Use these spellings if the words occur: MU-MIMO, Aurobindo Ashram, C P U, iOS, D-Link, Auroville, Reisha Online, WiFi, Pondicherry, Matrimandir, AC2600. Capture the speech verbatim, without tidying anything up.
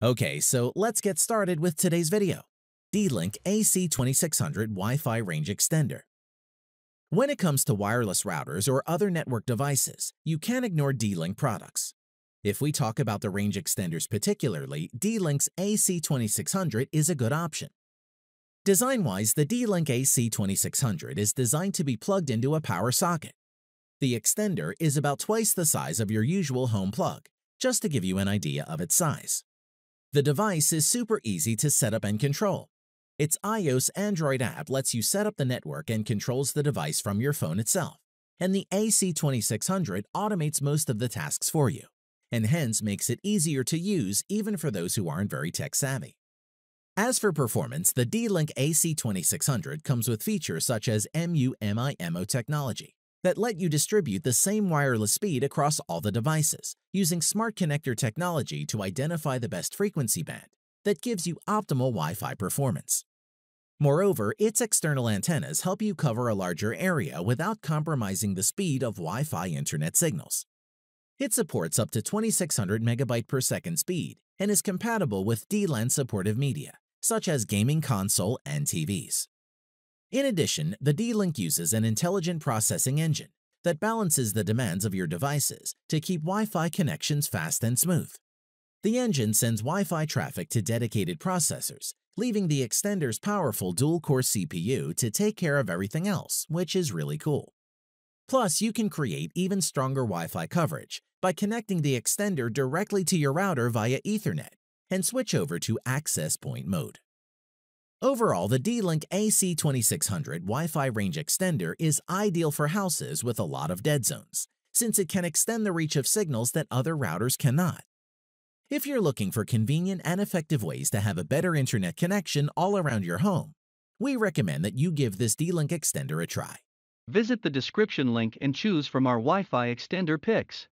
Okay, so let's get started with today's video, D-Link A C twenty-six hundred Wi-Fi Range Extender. When it comes to wireless routers or other network devices, you can't ignore D-Link products. If we talk about the range extenders particularly, D-Link's A C twenty-six hundred is a good option. Design-wise, the D-Link A C twenty-six hundred is designed to be plugged into a power socket. The extender is about twice the size of your usual home plug, just to give you an idea of its size. The device is super easy to set up and control. Its iOS Android app lets you set up the network and controls the device from your phone itself, and the A C twenty-six hundred automates most of the tasks for you, and hence makes it easier to use even for those who aren't very tech-savvy. As for performance, the D-Link A C twenty-six hundred comes with features such as M U-MIMO technology that let you distribute the same wireless speed across all the devices, using smart connector technology to identify the best frequency band that gives you optimal Wi-Fi performance. Moreover, its external antennas help you cover a larger area without compromising the speed of Wi-Fi internet signals. It supports up to twenty-six hundred megabyte per second speed and is compatible with D LAN supportive media, such as gaming console and T Vs. In addition, the D-Link uses an intelligent processing engine that balances the demands of your devices to keep Wi-Fi connections fast and smooth. The engine sends Wi-Fi traffic to dedicated processors, leaving the extender's powerful dual-core C P U to take care of everything else, which is really cool. Plus, you can create even stronger Wi-Fi coverage by connecting the extender directly to your router via Ethernet and switch over to access point mode. Overall, the D-Link A C twenty-six hundred Wi-Fi range extender is ideal for houses with a lot of dead zones, since it can extend the reach of signals that other routers cannot. If you're looking for convenient and effective ways to have a better internet connection all around your home, we recommend that you give this D-Link extender a try. Visit the description link and choose from our Wi-Fi extender picks.